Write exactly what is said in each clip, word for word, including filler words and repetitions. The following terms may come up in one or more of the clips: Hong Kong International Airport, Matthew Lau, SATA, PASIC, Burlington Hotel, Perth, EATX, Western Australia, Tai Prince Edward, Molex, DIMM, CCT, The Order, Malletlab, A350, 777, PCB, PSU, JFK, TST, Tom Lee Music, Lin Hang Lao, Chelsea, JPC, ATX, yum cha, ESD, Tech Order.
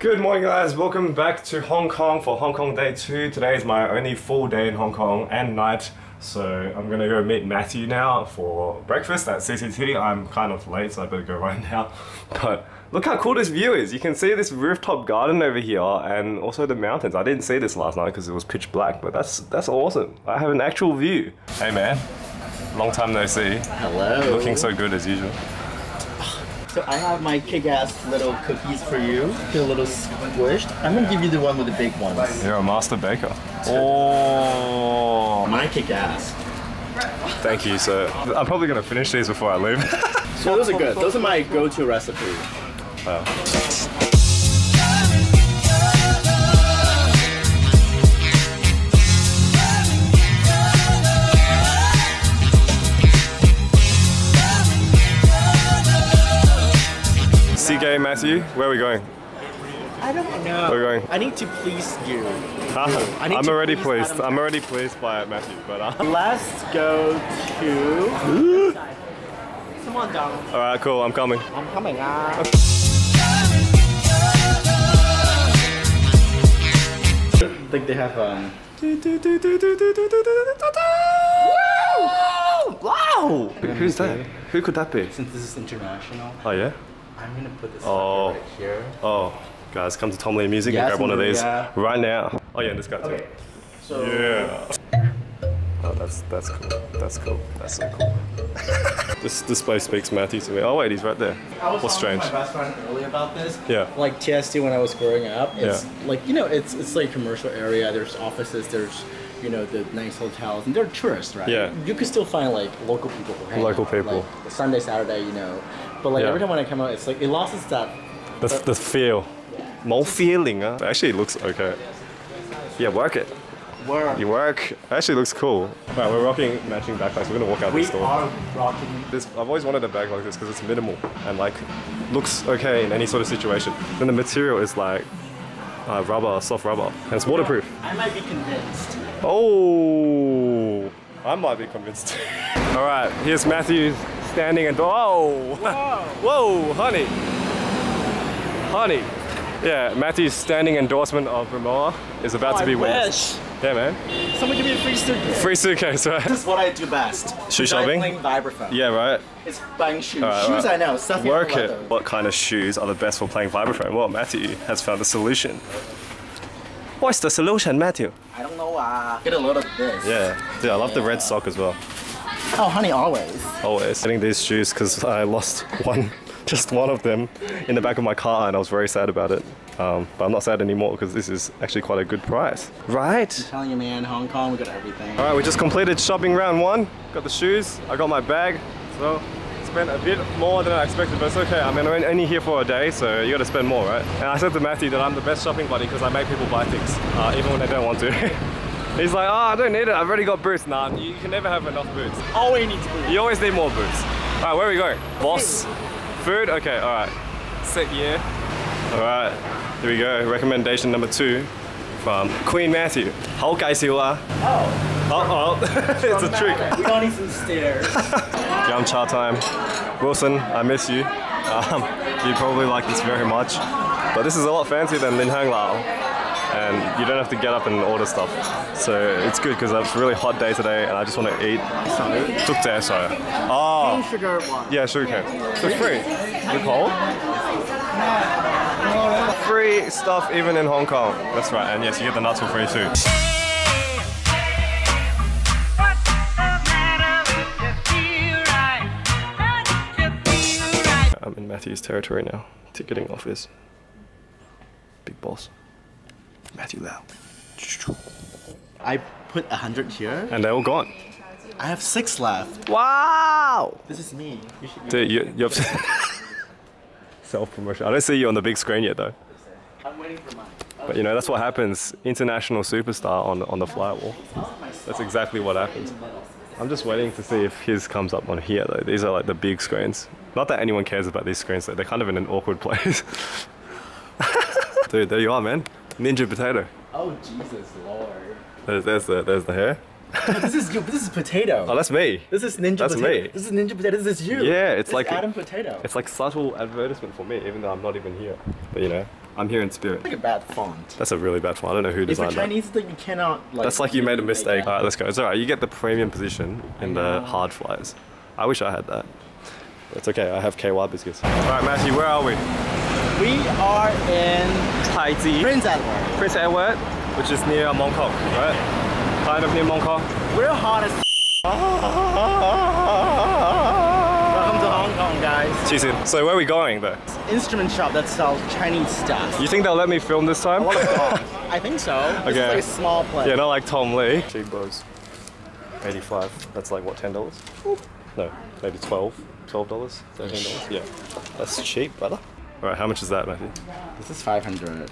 Good morning guys, welcome back to Hong Kong for Hong Kong day two. Today is my only full day in Hong Kong and night, so I'm gonna go meet Matthew now for breakfast at C C T. I'm kind of late, so I better go right now. But look how cool this view is. You can see this rooftop garden over here and also the mountains. I didn't see this last night because it was pitch black, but that's that's awesome. I have an actual view. Hey man, long time no see. Hello. Looking so good as usual. So I have my kick-ass little cookies for you. They're a little squished. I'm gonna give you the one with the big ones. You're a master baker. Oh, my kick-ass. Thank you, sir. I'm probably gonna finish these before I leave. So those are good. Those are my go-to recipe. Wow. C K Matthew, where are we going? I don't know. Where are we going? I need to please you. Ah, I need I'm to already please pleased. Adam I'm already pleased by it, Matthew. But uh. let's go to. Come on, down. All right, cool. I'm coming. I'm coming. Ah. I think they have um. Wow! Wow! Who's that? Who could that be? Since this is international. Oh yeah. I'm gonna put this oh. right here. Oh, guys, come to Tom Lee Music yes, and grab one of these yeah. right now. Oh yeah, this guy too. Okay. So yeah. Oh, that's that's cool. That's cool. That's so cool. this this place speaks Matthew to me. Oh wait, he's right there. I was What's strange? My best friend earlier about this. Yeah. Like T S T when I was growing up. It's yeah. like you know, it's it's like commercial area. There's offices. There's you know the nice hotels, and they're tourists, right? Yeah. You can still find like local people. Who local out, people. Like, Sunday, Saturday, you know. But like yeah. every time when I come out, it's like it lost its that. The the feel, yeah. more feeling. Uh. Actually, it looks okay. Yeah, work it. Work. You work. It actually, looks cool. Right, we're rocking matching backpacks. We're gonna walk out we the store. We are rocking this. I've always wanted a bag like this because it's minimal and like looks okay in any sort of situation. Then the material is like uh, rubber, soft rubber, and it's waterproof. I might be convinced. Oh, I might be convinced. All right, here's Matthew. Standing and oh, whoa. whoa, honey, honey. Yeah, Matthew's standing endorsement of Ramoa is about oh, to be wish. won. Yeah, man. Someone give me a free suitcase. Free suitcase, right? This is what I do best. Shoe shopping. Playing vibraphone. Yeah, right. It's buying shoes. Right, shoes, right. I know. Stuff Work it. Leather. What kind of shoes are the best for playing vibraphone? Well, Matthew has found the solution. What's the solution, Matthew? I don't know. Uh, get a load of this. Yeah, dude, I love yeah. the red sock as well. Oh, honey, always. Always. Getting these shoes because I lost one, just one of them in the back of my car and I was very sad about it. Um, but I'm not sad anymore because this is actually quite a good price. Right? I'm telling you, man, Hong Kong, we got everything. All right, we just completed shopping round one. Got the shoes, I got my bag. So, spent a bit more than I expected, but it's okay. I mean, I'm only here for a day, so you got to spend more, right? And I said to Matthew that I'm the best shopping buddy because I make people buy things, uh, even when they don't want to. He's like, oh, I don't need it. I've already got boots. Nah, you can never have enough boots. Always need boots. You always need more boots. All right, where are we going? Boss. Food? Okay, all right. Set year. All right, here we go. Recommendation number two from Queen Matthew. How guys you are? Oh. Uh-oh. It's a trick. We're going to need some stairs. Yum cha time. Wilson, I miss you. Um, you probably like this very much. But this is a lot fancier than Lin Hang Lao. And you don't have to get up and order stuff. So it's good because it's a really hot day today and I just want to eat. Sorry. Tuk teh, sorry. Oh. Sugar water. Yeah, sugar cane. So it's free. Is it cold? Free stuff even in Hong Kong. That's right. And yes, you get the nuts for free too. I'm in Matthew's territory now. Ticketing office. Big boss. Matthew Lau. I put a hundred here. And they're all gone. I have six left. Wow! This is me. You should Dude, you, you're... Self-promotion. I don't see you on the big screen yet though. I'm waiting for mine. But you know, that's what happens. International superstar on, on the flywall. That's exactly what happens. I'm just waiting to see if his comes up on here though. These are like the big screens. Not that anyone cares about these screens though. They're kind of in an awkward place. Dude, there you are, man. Ninja potato. Oh Jesus Lord. There's, there's the there's the hair. No, this is you. This is potato. Oh, that's me. This is ninja. That's potato. me. This is ninja potato. This is you. Yeah, it's this like Adam potato. It's like subtle advertisement for me, even though I'm not even here. But you know, I'm here in spirit. Like a bad font. That's a really bad font. I don't know who designed that. It's a Chinese thing, you cannot like... That's like you made a mistake. Alright, let's go. It's alright, you get the premium position in the hard flies. I wish I had that. It's okay, I have K Y biscuits. Alright Matthew, where are we? We are in Tai Prince Edward. Prince Edward, which is near Hong Kong, right? Kind of near Hong Kong. We're hot as Welcome to Hong Kong, guys. Jeez, so where are we going though? Instrument shop that sells Chinese stuff. You think they'll let me film this time? I, I think so. Okay. This is like a small place. Yeah, not like Tom Lee. Cheekbones, eighty-five. That's like what, ten dollars? No, maybe twelve. Twelve dollars, thirteen dollars. Yeah, that's cheap, brother. All right, how much is that, Matthew? This is five hundred.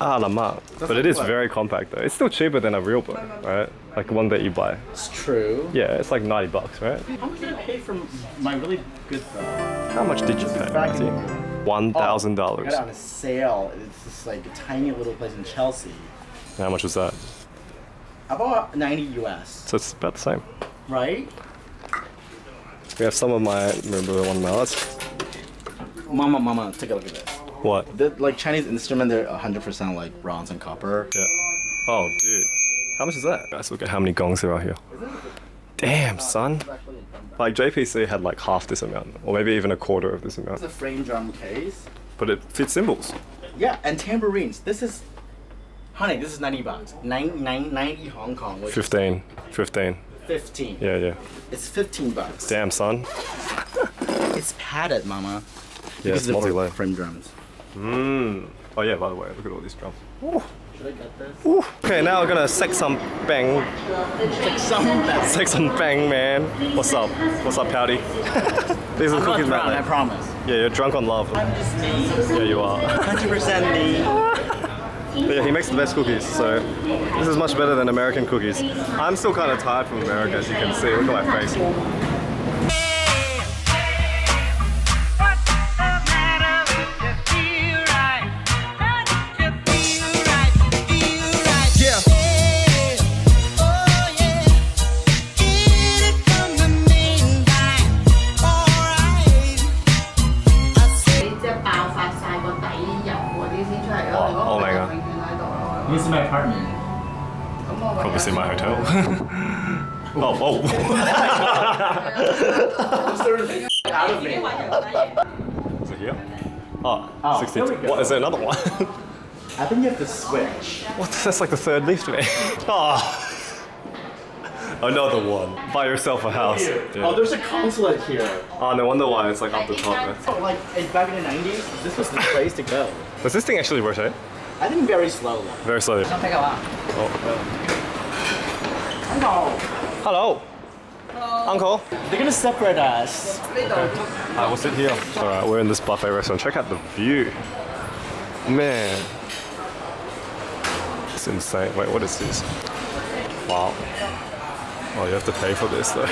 Ah, la ma. But it is work. Very compact though. It's still cheaper than a real book, right? Like one that you buy. It's true. Yeah, it's like ninety bucks, right? How much did I pay for my really good book? How much did you pay, Matthew? One thousand oh, dollars. I got it on a sale. It's just like a tiny little place in Chelsea. And how much was that? About ninety U S. So it's about the same, right? We have some of my, remember one of my last? Mama, mama, take a look at this. What? The, like Chinese instrument, they're one hundred percent like bronze and copper. Yeah. Oh, dude. How much is that? Guys, look at how many gongs there are here. Damn, son. Like J P C had like half this amount, or maybe even a quarter of this amount. It's a frame drum case. But it fits cymbals. Yeah, and tambourines. This is, honey, this is ninety bucks. Nine, nine, ninety Hong Kong. Wait. Fifteen. Fifteen. fifteen. Yeah, yeah. It's fifteen bucks. Damn, son. It's padded, mama. Yeah, it's multi-layer. Frame drums. Mmm. Oh yeah, by the way, look at all these drums. Ooh. Should I get this? Ooh. Okay, now we're gonna sex some bang. Sex some bang. Sex some bang, man. What's up? What's up, Pouty? These are cookies, man. I promise. Yeah, you're drunk on love. I'm just me. Yeah, you are. one hundred percent me. Yeah, he makes the best cookies, so this is much better than American cookies. I'm still kind of tired from America, as you can see. Look at my face. In my hotel. Oh, oh. Is it here? Oh, oh sixty-two. What, is there another one? I think you have to switch. What? That's like the third leaf to me. Oh. Another one. Buy yourself a house. Yeah. Oh, there's a consulate here. Oh, no wonder why it's like up the top. Oh, like back in the nineties, this was the place to go. Does this thing actually rotate? I think very slowly. Very slowly. Don't pick it up. Oh. Hello. Hello. Hello. Uncle. They're gonna separate us. Okay. Alright, we'll sit here. Alright, we're in this buffet restaurant. Check out the view. Man. It's insane. Wait, what is this? Wow. Oh, you have to pay for this though.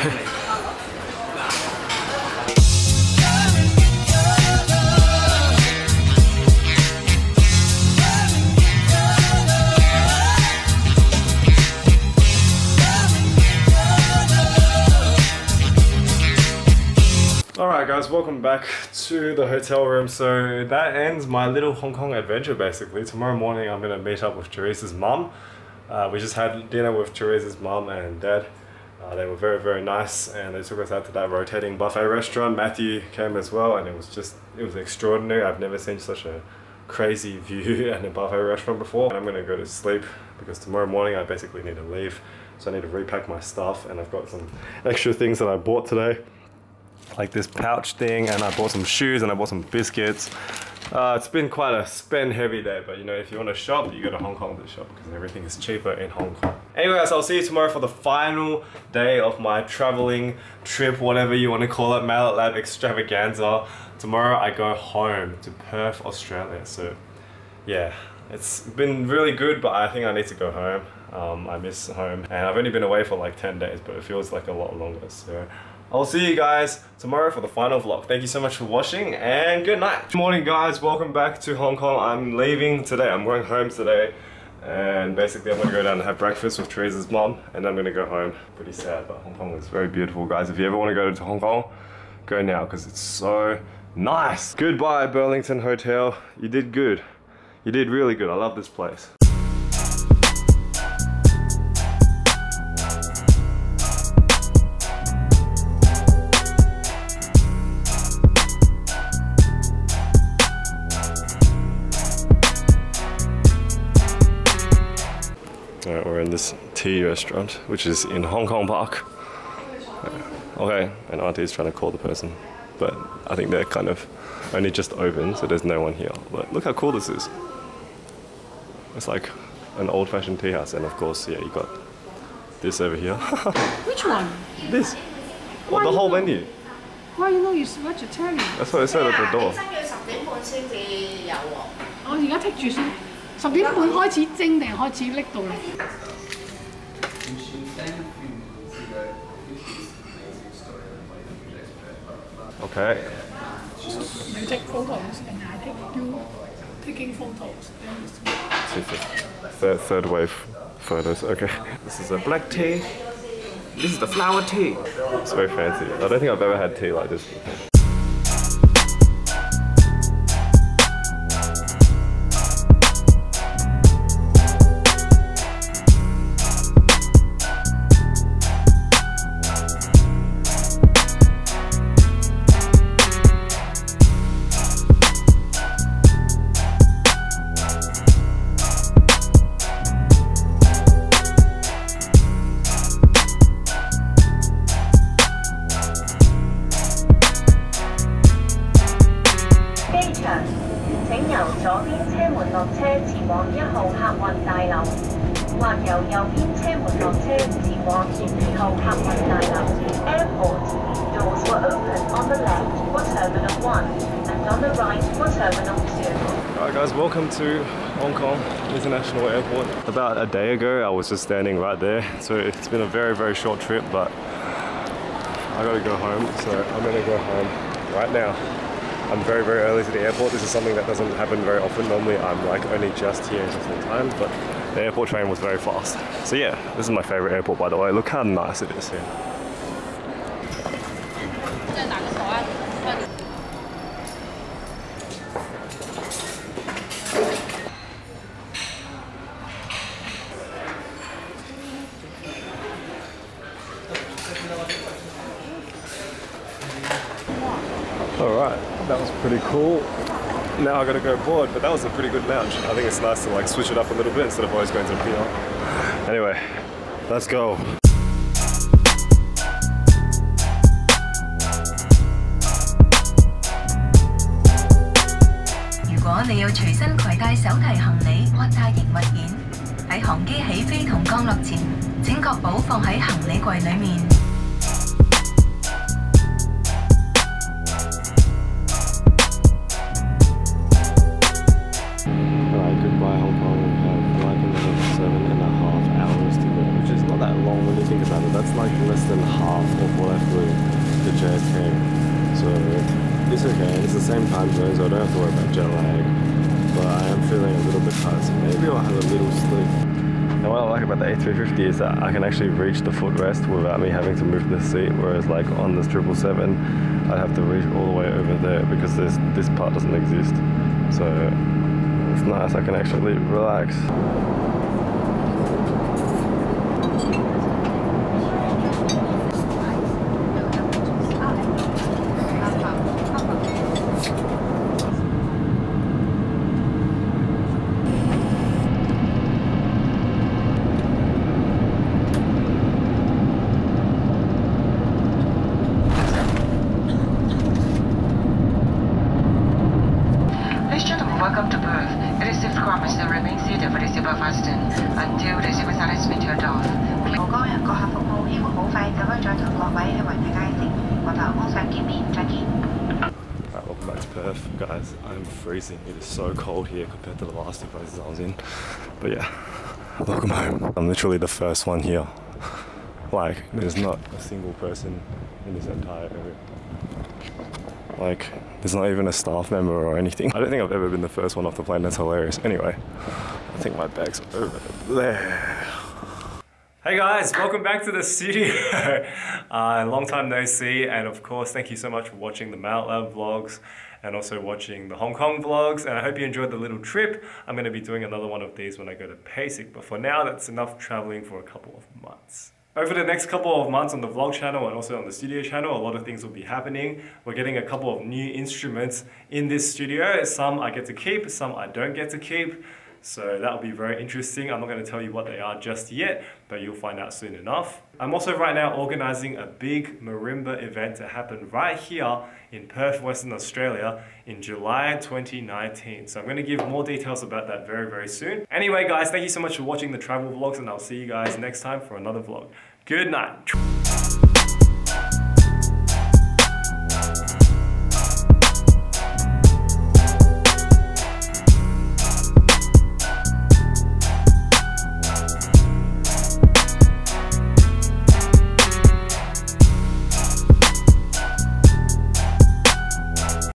Alright guys, welcome back to the hotel room. So that ends my little Hong Kong adventure basically. Tomorrow morning I'm going to meet up with Therese's mum. Uh, we just had dinner with Therese's mum and dad. Uh, they were very very nice and they took us out to that rotating buffet restaurant. Matthew came as well and it was just, it was extraordinary. I've never seen such a crazy view at a buffet restaurant before. And I'm going to go to sleep because tomorrow morning I basically need to leave. So I need to repack my stuff and I've got some extra things that I bought today. Like this pouch thing, and I bought some shoes and I bought some biscuits. Uh, it's been quite a spend heavy day, but you know, if you want to shop, you go to Hong Kong to shop because everything is cheaper in Hong Kong. Anyway guys, I'll see you tomorrow for the final day of my traveling trip, whatever you want to call it, Malletlab extravaganza. Tomorrow I go home to Perth, Australia. So yeah, it's been really good, but I think I need to go home. Um, I miss home and I've only been away for like ten days, but it feels like a lot longer. So I'll see you guys tomorrow for the final vlog. Thank you so much for watching and good night. Good morning guys, welcome back to Hong Kong. I'm leaving today, I'm going home today. And basically I'm going to go down and have breakfast with Therese's mom. And I'm going to go home. Pretty sad, but Hong Kong is very beautiful guys. If you ever want to go to Hong Kong, go now because it's so nice. Goodbye Burlington Hotel, you did good. You did really good. I love this place. Alright, we're in this tea restaurant, which is in Hong Kong Park. Okay, and Auntie's trying to call the person, but I think they're kind of only just open, so there's no one here. But look how cool this is. It's like an old-fashioned tea house, and of course, yeah, you got this over here. Which one? This. Well, the whole know? menu. Why you know you're vegetarian? That's what I said at the door. Okay. You take photos and I take you taking photos. Third, third wave photos, okay. This is a black tea. This is the flower tea. It's very fancy. I don't think I've ever had tea like this before. Airport doors were open on the left for terminal one and on the right for terminal two. Alright guys, welcome to Hong Kong International Airport. About a day ago I was just standing right there, so it's been a very very short trip, but I gotta go home, so I'm gonna go home right now. I'm very very early to the airport. This is something that doesn't happen very often. Normally I'm like only just here just in time, but the airport train was very fast. So yeah, this is my favourite airport by the way. Look how nice it is here. Alright, that was pretty cool. Now I gotta go board, but that was a pretty good lounge. I think it's nice to like switch it up a little bit instead of always going to the P R. Anyway, let's go. That's like less than half of what I flew to J F K, so it's okay, it's the same time zone, so I don't have to worry about jet lag, but I am feeling a little bit tired, so maybe I'll have a little sleep. And what I like about the A three fifty is that I can actually reach the footrest without me having to move the seat, whereas like on this triple seven, I'd have to reach all the way over there because this, this part doesn't exist, so it's nice, I can actually relax. Welcome to Perth. It is fifth climb is the remaining seat for receiver fasten until receiver satisfied your door. Alright, welcome back to Perth. Guys, I'm freezing. It is so cold here compared to the last two places I was in. But yeah, welcome home. I'm literally the first one here. Like, there's not a single person in this entire area. Like, there's not even a staff member or anything. I don't think I've ever been the first one off the plane. That's hilarious. Anyway, I think my bag's over there. Hey guys, welcome back to the studio. uh, long time no see, and of course, thank you so much for watching the Malletlab vlogs. and also watching the Hong Kong vlogs. And I hope you enjoyed the little trip. I'm going to be doing another one of these when I go to PASIC, but for now that's enough traveling for a couple of months. Over the next couple of months on the vlog channel and also on the studio channel, a lot of things will be happening. We're getting a couple of new instruments in this studio. Some I get to keep, some I don't get to keep. So that'll be very interesting. I'm not going to tell you what they are just yet, but you'll find out soon enough. I'm also right now organising a big marimba event to happen right here in Perth, Western Australia in July twenty nineteen. So I'm going to give more details about that very, very soon. Anyway guys, thank you so much for watching the travel vlogs, and I'll see you guys next time for another vlog. Good night.